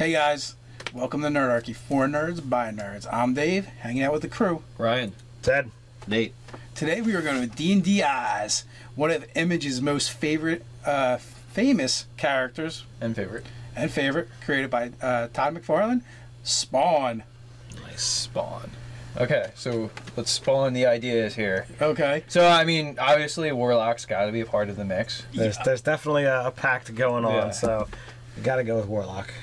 Hey guys, welcome to Nerdarchy, for nerds by nerds. I'm Dave, hanging out with the crew. Ryan, Ted, Nate. Today we are going to D&D Eyes, one of Image's most famous characters and favorite, created by Todd McFarlane, Spawn. Nice, Spawn. Okay, so let's spawn the ideas here. Okay. So, I mean, obviously, Warlock's got to be a part of the mix. There's definitely a pact going on, so you got to go with Warlock.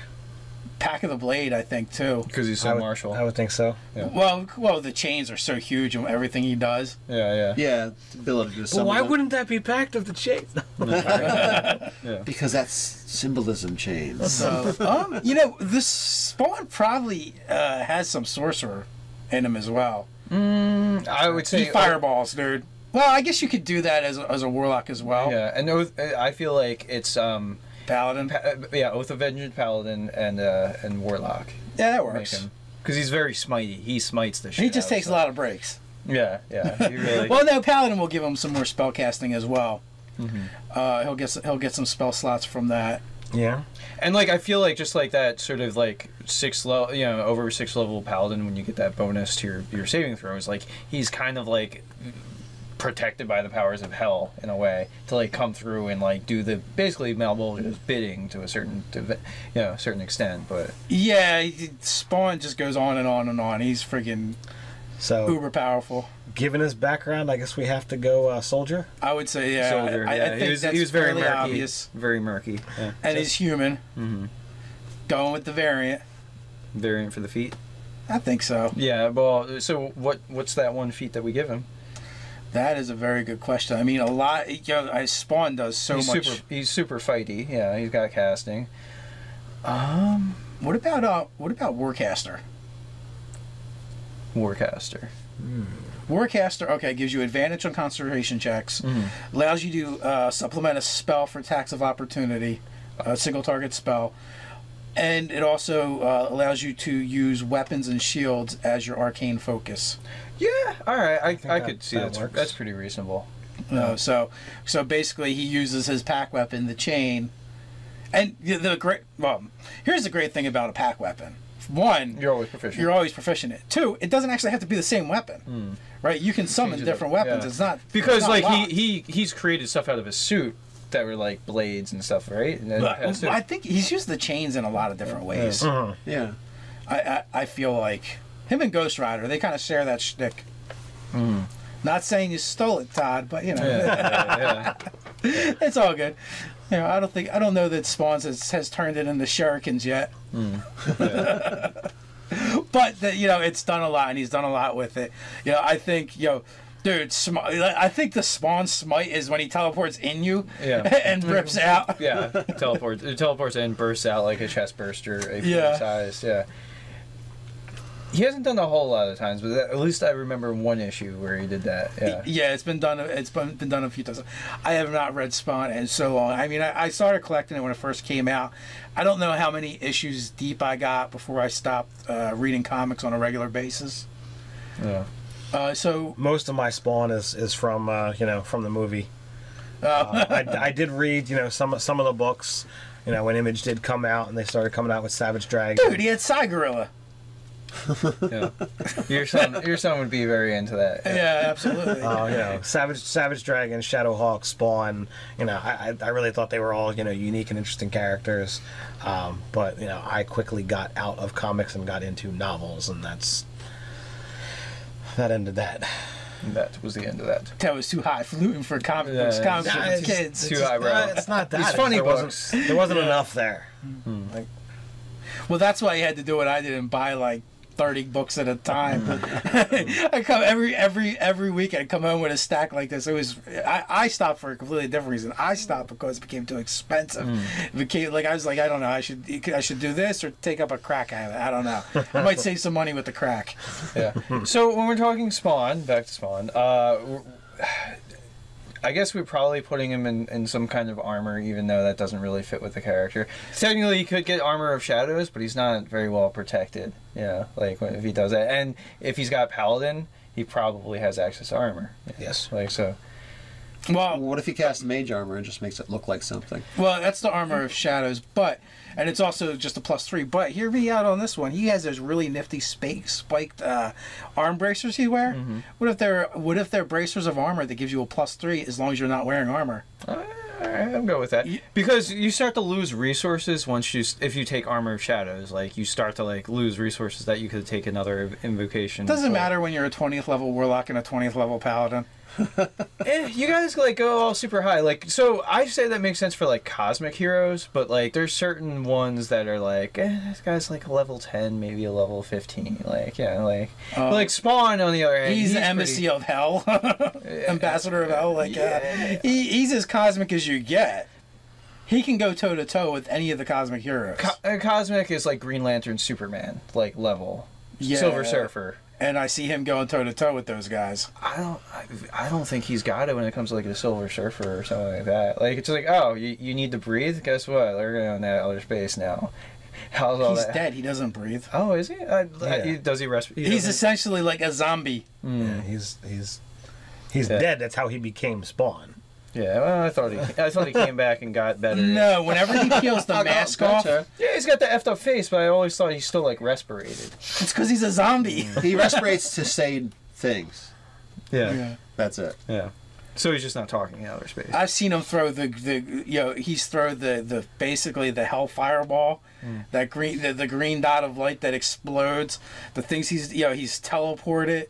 Pact of the Blade, I think, too. Because he's so martial. I would think so. Yeah. Well, the chains are so huge and everything he does. Yeah, the ability to summon. But why wouldn't that be Pact of the Chains? Yeah. Because that's symbolism chains. So, you know, this Spawn probably has some sorcerer in him as well. I would say fireballs, dude. Well, I guess you could do that as a warlock as well. Yeah, and I feel like it's Paladin. Oath of Vengeance, Paladin, and Warlock. Yeah, that works. Because he's very smitey. He smites the shit. He just takes a lot of breaks. Yeah. He really... Well, no, Paladin will give him some more spell casting as well. He'll get some spell slots from that. Yeah. And like I feel like just like that sort of like over six level Paladin, when you get that bonus to your saving throws, like he's kind of like protected by the powers of hell in a way to like come through and like do the basically Malvolio's bidding to a certain certain extent. But yeah, Spawn just goes on and on and on. He's freaking uber powerful. Given his background, I guess we have to go soldier. I would say yeah. Soldier. I think he was very murky. Obvious. Very murky. Yeah. And he's human. Mm-hmm. Going with the variant. Variant for the feet? I think so. Yeah, well, so what's that one feat that we give him? That is a very good question. I mean, a lot... You know, Spawn does so much... He's super fighty. Yeah, he's got casting. What about Warcaster? Warcaster. Mm. Warcaster, okay, gives you advantage on concentration checks. Mm-hmm. Allows you to supplement a spell for attacks of opportunity. A single target spell. And it also allows you to use weapons and shields as your arcane focus. Yeah, all right. I could see that works. That's pretty reasonable. No, so basically he uses his pack weapon, the chain, and here's the great thing about a pack weapon. One, you're always proficient. Two, it doesn't actually have to be the same weapon. Mm. Right? You can summon different weapons. Yeah. It's not because it's not like he's created stuff out of his suit. That were like blades and stuff, right? And I think he's used the chains in a lot of different ways. Uh-huh. Yeah, I feel like him and Ghost Rider, they kind of share that shtick. Mm. Not saying you stole it, Todd, but you know, yeah. It's all good. You know, I don't know that Spawn has turned it into shurikens yet. Mm. Yeah. But you know, it's done a lot, and he's done a lot with it. You know, I think Dude, I think the Spawn smite is when he teleports in you and rips out. Yeah, teleports in, bursts out like a chest burster, size. Yeah. He hasn't done a whole lot of times, but at least I remember one issue where he did that. Yeah. Yeah, it's been done. It's been done a few times. I have not read Spawn in so long. I mean, I started collecting it when it first came out. I don't know how many issues deep I got before I stopped reading comics on a regular basis. Yeah. So most of my Spawn is from from the movie. I did read some of the books, when Image did come out and they started coming out with Savage Dragon. Dude, he had Cygorilla. Yeah. Your son would be very into that. Yeah, absolutely. Savage Dragon, Shadowhawk, Spawn. I really thought they were all unique and interesting characters. But I quickly got out of comics and got into novels, and that's. That ended that. That was the end of that. That was too highfalutin for comic books. Comic kids. Too highbrow. It's not that. It's funny books. There wasn't enough there. Mm-hmm. Well, that's why you had to do what I did and buy like 30 books at a time. Mm-hmm. I come every week. I'd come home with a stack like this. It was I stopped for a completely different reason. I stopped because it became too expensive. Mm. It became like I was like I don't know. I should do this or take up a crack habit. I don't know. I might save some money with the crack. Yeah. So when we're talking Spawn, back to Spawn. I guess we're probably putting him in some kind of armor, even though that doesn't really fit with the character. Technically, he could get armor of shadows, but he's not very well protected. Yeah, like if he does that, and if he's got Paladin, he probably has access to armor. Yes, like so. Well, what if he casts mage armor and just makes it look like something? Well, that's the armor of shadows, but and it's also just a +3. But hear me out on this one. He has those really nifty spiked arm bracers he wear. Mm-hmm. What if they're bracers of armor that gives you a +3 as long as you're not wearing armor? I'm going with that because you start to lose resources once if you take armor of shadows. Like you start to lose resources that you could take another invocation. Doesn't matter when you're a 20th level warlock and a 20th level paladin. You guys go all super high. So I say that makes sense for cosmic heroes, but there's certain ones that are this guy's a level 10, maybe a level 15. Spawn on the other hand, he's embassy of hell, ambassador of hell. He's as cosmic as you get. He can go toe to toe with any of the cosmic heroes. Cosmic is Green Lantern, Superman, level, Silver Surfer. And I see him going toe to toe with those guys. I don't think he's got it when it comes to a Silver Surfer or something like that. It's oh, you need to breathe. Guess what? They're going on that other space now. How's all that? He's dead. He doesn't breathe. Oh, is he? Does he rest? He's essentially like a zombie. Mm. Yeah, he's dead. That's how he became Spawn. Yeah, well, I thought he came back and got better. No, whenever he peels the mask off. Yeah, he's got the effed up face, but I always thought he still respirated. It's because he's a zombie. He respirates to say things. Yeah. That's it. Yeah. So he's just not talking in outer space. I've seen him throw basically the hell fireball, that the green dot of light that explodes. The things he's teleported.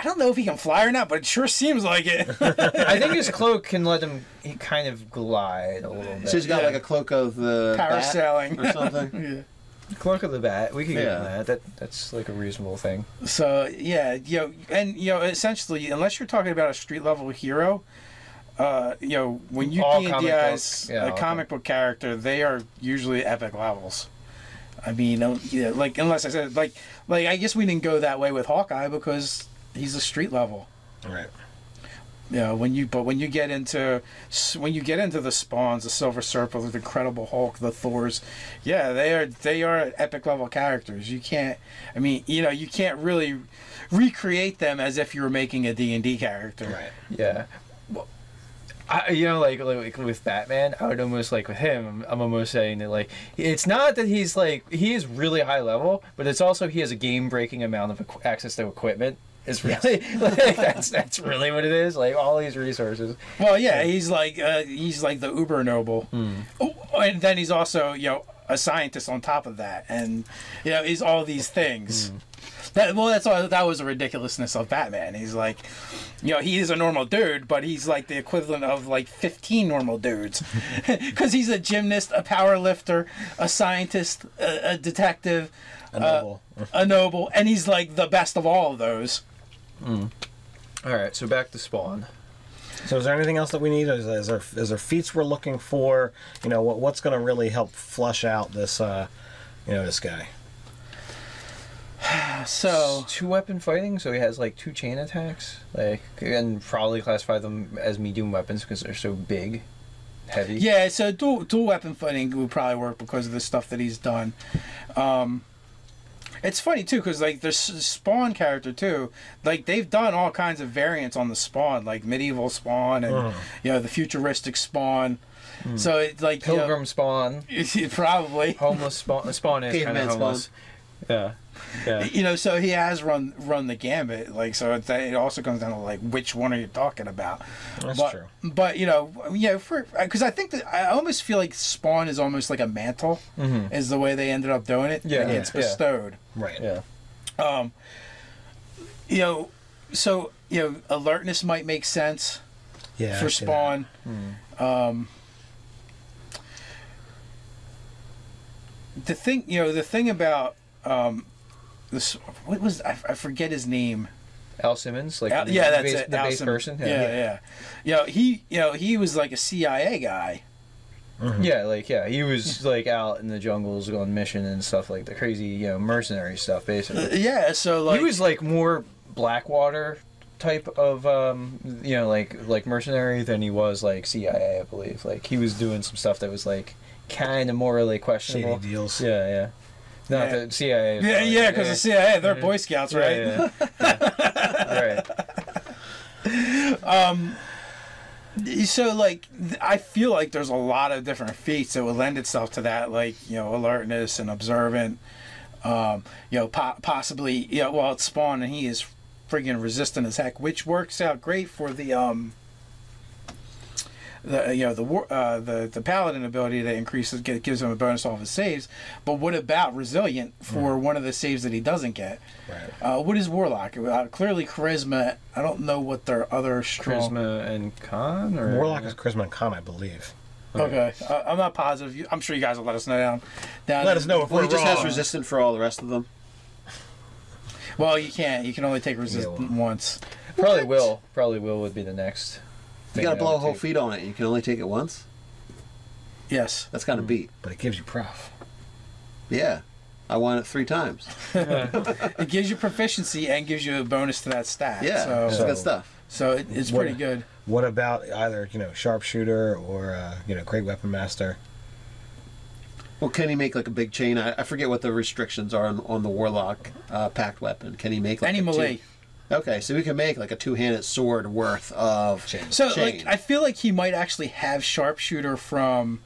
I don't know if he can fly or not, but it sure seems like it. I think his cloak can let him kind of glide a little bit. So he's got like a cloak of the parasailing or something. Yeah. Cloak of the bat. We can get that. That's a reasonable thing. So essentially, unless you're talking about a street level hero, when you D&Dize a comic book character, they are usually epic levels. I mean, unless I said I guess we didn't go that way with Hawkeye because he's a street level, right? Yeah. When you get into the Spawns, the Silver Surfer, the Incredible Hulk, the Thors, they are epic level characters. You can't. I mean, you can't really recreate them as if you were making a D&D character. Right. Yeah. Well, like with Batman, I would almost with him. I'm almost saying that it's not that he's he is really high level, but it's also he has a game breaking amount of access to equipment. It's really that's really what it is. All these resources. Well, yeah, he's the Uber noble, oh, and then he's also a scientist on top of that, and he's all these things. That was the ridiculousness of Batman. He's he is a normal dude, but he's the equivalent of 15 normal dudes, because he's a gymnast, a power lifter, a scientist, a detective, a noble, and he's the best of all of those. Mm. All right, so back to Spawn. So is there anything else that we need? Is there feats we're looking for? What's going to really help flush out this, this guy? So it's 2-weapon fighting, so he has 2 chain attacks, and probably classify them as medium weapons because they're so big, heavy. Yeah, so dual weapon fighting would probably work because of the stuff that he's done. It's funny too, because the Spawn character too, they've done all kinds of variants on the Spawn, medieval Spawn and the futuristic Spawn. Mm. So it's Pilgrim Spawn, probably homeless Spawn. Spawn is kind of homeless. Yeah. Yeah. So he has run the gambit, so it also comes down to which one are you talking about? That's true. But because I think that I almost feel Spawn is almost like a mantle, is the way they ended up doing it. Yeah, it's bestowed. Yeah. Right. Yeah. Alertness might make sense. Yeah, for Spawn. Mm. The thing about I forget his name. Al Simmons, the base person. Yeah, yeah. He was a CIA guy. Mm-hmm. Yeah, he was out in the jungles going mission and stuff, the crazy mercenary stuff basically. Yeah, so he was more Blackwater type of mercenary than he was CIA, I believe. He was doing some stuff that was kind of morally questionable. Shady deals. Yeah, yeah. Not the CIA. Yeah, yeah, because the CIA, they're Boy Scouts, right? Yeah, yeah. Yeah. Right. So, like, I feel like there's a lot of different feats that would lend itself to that, like, you know, alertness and observant, you know, possibly, you know, well, it's Spawn, and he is friggin' resistant as heck, which works out great for the you know, the Paladin ability that increases, gives him a bonus off his saves. But what about resilient for one of the saves that he doesn't get? Right. What is Warlock? Clearly charisma. I don't know what their other strong... Charisma and con? Or... Warlock is charisma and con, I believe. Okay. I'm not positive. I'm sure you guys will let us know down. Let us know if we're wrong. He just has resistant for all the rest of them. Well, you can't. You can only take resistant once. Probably what? Will. Probably will would be the next... You gotta blow a whole feed on it. You can only take it once. Yes, that's kind of beat. But it gives you prof. Yeah, I won it 3 times. Yeah. It gives you proficiency and gives you a bonus to that stat. Yeah, so good stuff. So it's pretty good. What about either, you know, sharpshooter or you know, great weapon master? Well, can he make like a big chain? I forget what the restrictions are on the Warlock pact weapon. Can he make like any melee? Okay, so we can make like a 2-handed sword worth of chain. So, like, I feel like he might actually have sharpshooter from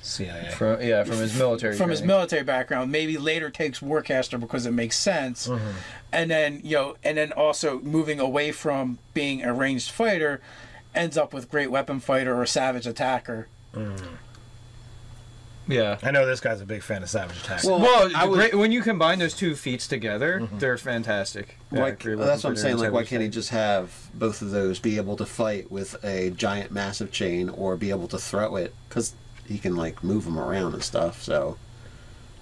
CIA. From his military. From his military background. Maybe later takes Warcaster because it makes sense, and then also moving away from being a ranged fighter, ends up with great weapon fighter or savage attacker. Yeah, I know this guy's a big fan of Savage Attack. When you combine those two feats together, they're fantastic. That's what I'm saying. Like, why can't he just have both of those? Be able to fight with a giant, massive chain, or be able to throw it, because he can like move them around and stuff. So,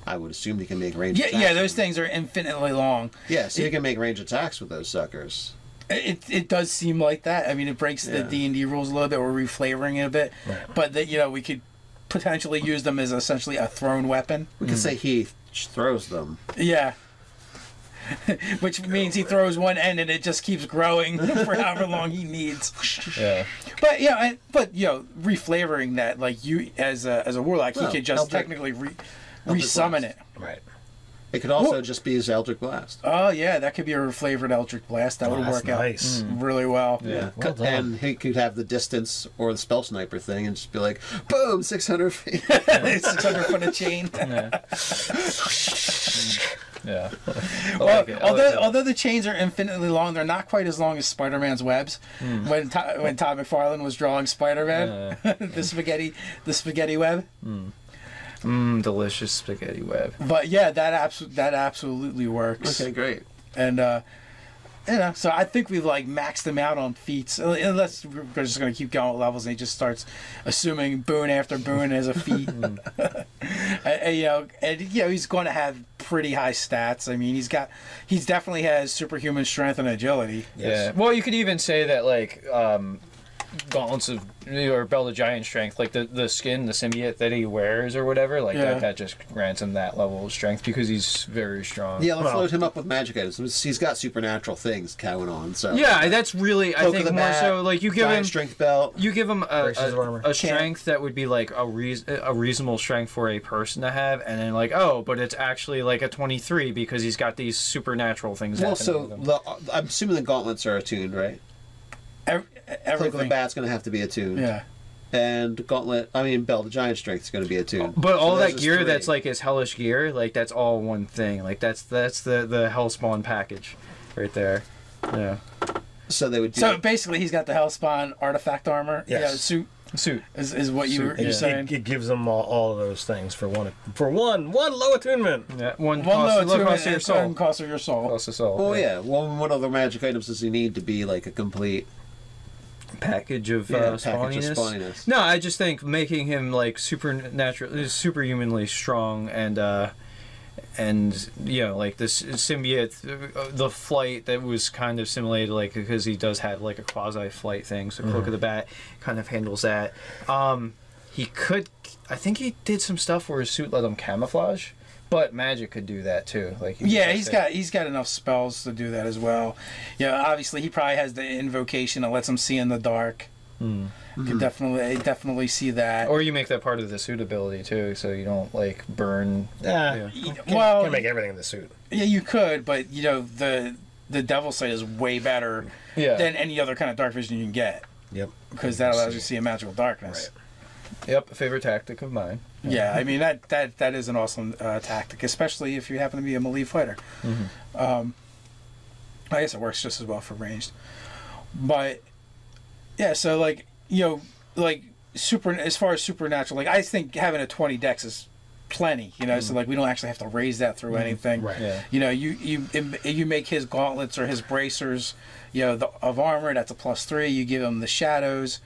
I would assume he can make range. Yeah, those things are infinitely long. Yeah, so he can make range attacks with those suckers. It does seem like that. I mean, it breaks the D&D rules a little bit. We're reflavoring it a bit, but that, you know, we could potentially use them as essentially a thrown weapon. We could say he throws them. Yeah. Which means he throws one end and it just keeps growing for however long he needs. Yeah. But yeah, but you know, reflavoring that, like, you as a Warlock, he could just technically resummon it. Right. It could also just be his Eldritch Blast. Oh yeah, that could be a reflavored Eldritch Blast. That would work out really well. Yeah, well, and he could have the distance or the spell sniper thing, and just be like, boom, 600 feet, 600 foot of chain. Yeah. Well, although the chains are infinitely long, they're not quite as long as Spider Man's webs. When Todd McFarlane was drawing Spider Man, the spaghetti web. Delicious spaghetti web. But yeah, that absolutely works. Okay, great. And you know, so I think we've like maxed them out on feats, unless we're just gonna keep going with levels and he just starts assuming boon after boon as a feat. And he's going to have pretty high stats. I mean, he's definitely has superhuman strength and agility. Yeah. Well, you could even say that, like, gauntlets of, or belt of giant strength, like the skin, the symbiote that he wears or whatever, like that just grants him that level of strength because he's very strong. Yeah, let's load him up with magic items. He's got supernatural things going on. So yeah, that's really Toke, I think, more bat, so like you give him strength belt. You give him a strength that would be like a reasonable strength for a person to have, and then like, oh, but it's actually like a 23 because he's got these supernatural things. Well, so I'm assuming the gauntlets are attuned, right? Everything. The bat's going to have to be attuned. Yeah. And gauntlet, I mean, belt, the giant strength's going to be attuned. But all that gear that's like his hellish gear, like that's all one thing. Like that's the Hellspawn package, right there. Yeah. So they would. So basically, he's got the Hellspawn artifact armor. Yes. Yeah. Suit is what you were saying. It gives them all of those things for one low attunement. Yeah. One low attunement cost of your soul. Cost of soul. Oh yeah. Well, what other magic items does he need to be like a complete package of spawniness? No, I just think making him like superhumanly strong, and you know, like this symbiote, the flight that was kind of simulated, like, because he does have like a quasi flight thing, so Cloak of the Bat kind of handles that. He could, I think he did some stuff where his suit let him camouflage. But magic could do that too. Like he's got enough spells to do that as well. Yeah, obviously he probably has the invocation that lets him see in the dark. Could definitely see that. Or you make that part of the suit ability too, so you don't like burn. Yeah. Well, you can make everything in the suit. Yeah, you could, but you know the the Devil's Sight is way better than any other kind of dark vision you can get. Yep. Because that allows you to see a magical darkness. Right. Yep. Favorite tactic of mine. Yeah, I mean that is an awesome tactic, especially if you happen to be a melee fighter. Mm-hmm. I guess it works just as well for ranged, but yeah. So like as far as supernatural, like I think having a 20 dex is plenty. You know, so like we don't actually have to raise that through anything. Right. Yeah. You know, you make his gauntlets or his bracers, you know, of armor. That's a +3. You give him the shadows.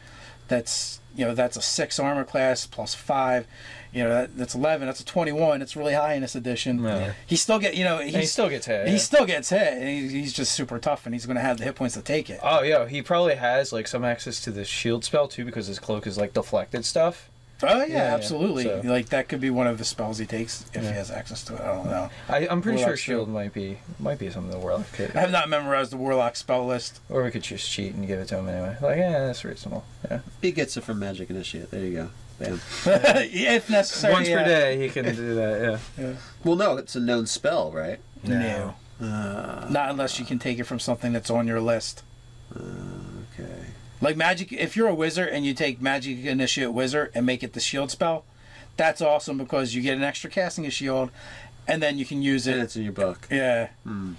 That's that's a 6 armor class +5. You know, that's 11. That's a 21. It's really high in this edition. Yeah. He still get he still gets hit. He still gets hit. And he's just super tough, and he's going to have the hit points to take it. Oh yeah, he probably has like some access to the shield spell too, because his cloak is like deflected stuff. Oh yeah, absolutely. Yeah. So, like that could be one of the spells he takes if he has access to it. I don't know. I'm pretty sure shield might be something the Warlock could. I have not memorized the Warlock spell list. Or we could just cheat and give it to him anyway. Like that's reasonable. Yeah. He gets it from Magic Initiate. There you go. Bam. If necessary. Once per day he can do that. Yeah. Well, no, it's a known spell, right? No. Not unless you can take it from something that's on your list. Okay. Like magic, if you're a wizard and you take Magic Initiate Wizard and make it the shield spell, that's awesome because you get an extra casting of shield, and then you can use it. And it's in your book. Yeah. Mm.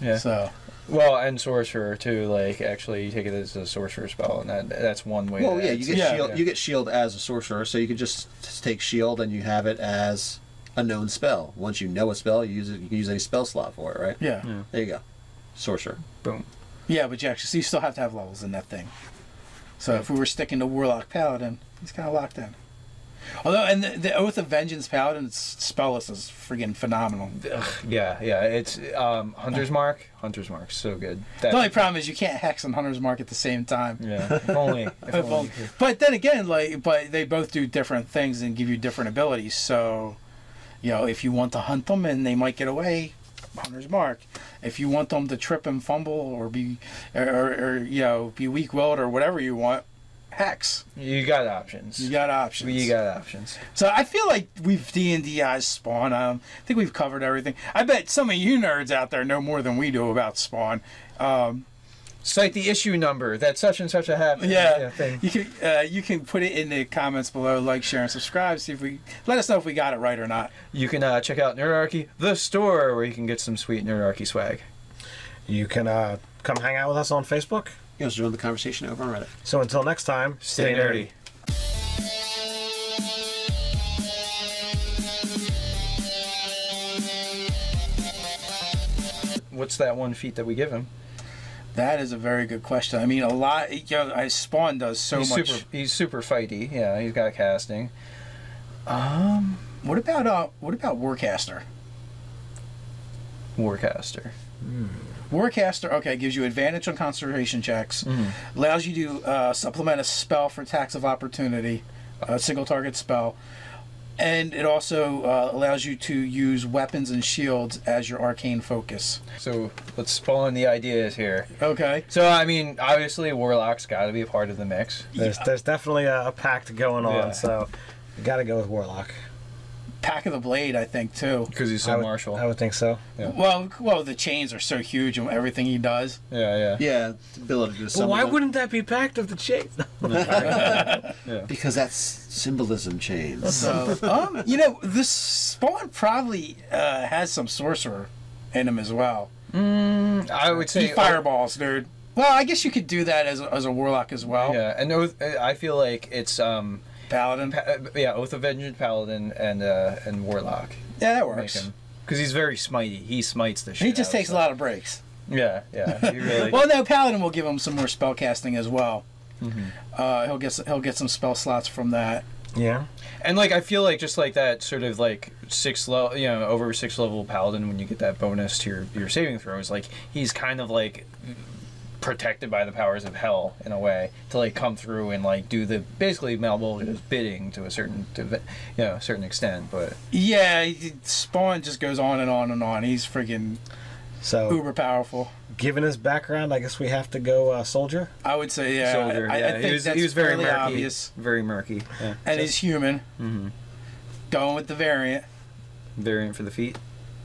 Yeah. So. Well, and sorcerer too. Like actually, you take it as a sorcerer spell, and that's one way. Well, yeah, you get shield as a sorcerer, so you can just take shield and you have it as a known spell. Once you know a spell, you use it. You can use any spell slot for it, right? Yeah. There you go. Sorcerer. Boom. Yeah, but you actually you still have to have levels in that thing. So if we were sticking to Warlock Paladin, he's kind of locked in. Although, and the Oath of Vengeance Paladin's spell list is freaking phenomenal. Yeah, it's Hunter's Mark. Hunter's Mark's so good. The only problem is you can't hex and Hunter's Mark at the same time. Yeah, if only. But then again, but they both do different things and give you different abilities. So, if you want to hunt them and they might get away, Hunter's Mark. If you want them to trip and fumble or be weak-willed or whatever you want, hex. You got options. So I feel like we've D&D'ized Spawn. I think we've covered everything. I bet some of you nerds out there know more than we do about Spawn. Cite the issue number that such and such a happened. Yeah, thing. You can put it in the comments below. Like, share, and subscribe. Let us know if we got it right or not. You can check out Nerdarchy, the store, where you can get some sweet Nerdarchy swag. You can come hang out with us on Facebook. You guys join the conversation over on Reddit. So until next time, stay nerdy. What's that one feat that we give him? That is a very good question. I mean, a lot. Spawn does so much. He's super fighty. Yeah, he's got casting. What about Warcaster? Warcaster. Mm. Warcaster. Okay, gives you advantage on concentration checks. Mm-hmm. Allows you to supplement a spell for attacks of opportunity, a single target spell, and it also allows you to use weapons and shields as your arcane focus. So let's spawn the ideas here. Okay. So I mean, obviously, Warlock's got to be a part of the mix. There's definitely a pact going on, so you got to go with Warlock. Pact of the Blade, I think, too. Because he's so martial. I would think so. Yeah. Well, the chains are so huge in everything he does. Yeah. The ability to summon. But why wouldn't that be Pact of the Chains? Because that's symbolism chains. So, this Spawn probably has some sorcerer in him as well. I would say fireballs, dude. Well, I guess you could do that as a Warlock as well. Yeah, and I feel like it's. Paladin, Oath of Vengeance, Paladin, and Warlock. Yeah, that works. Because he's very smitey. He smites the shit. He just takes a lot of breaks. Yeah. He really... Well, no, Paladin will give him some more spell casting as well. Mm-hmm. He'll get some spell slots from that. Yeah. And I feel like just like that sort of like 6 level, over 6 level Paladin, when you get that bonus to your saving throws, like he's kind of like. Protected by the powers of hell in a way to come through and do the basically Malvolio's bidding to a certain certain extent, but Spawn just goes on and on and on. He's freaking so uber powerful. Given his background, I guess we have to go soldier. I would say soldier. Yeah. I think he was very murky. Obvious. Very murky. Yeah. And he's human. Mm-hmm. Going with the variant. Variant for the feet.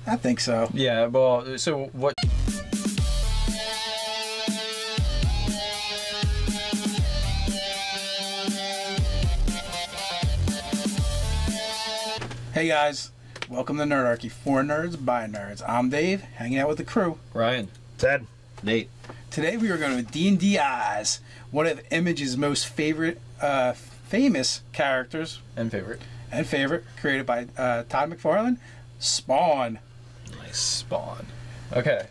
I think so. Yeah. Well, so what? Hey guys, welcome to Nerdarchy, for nerds by nerds. I'm Dave, hanging out with the crew. Ryan, Ted, Nate. Today we are going to D&D Eyes, one of Image's most famous characters and favorite, created by Todd McFarlane, Spawn. Nice, Spawn. Okay,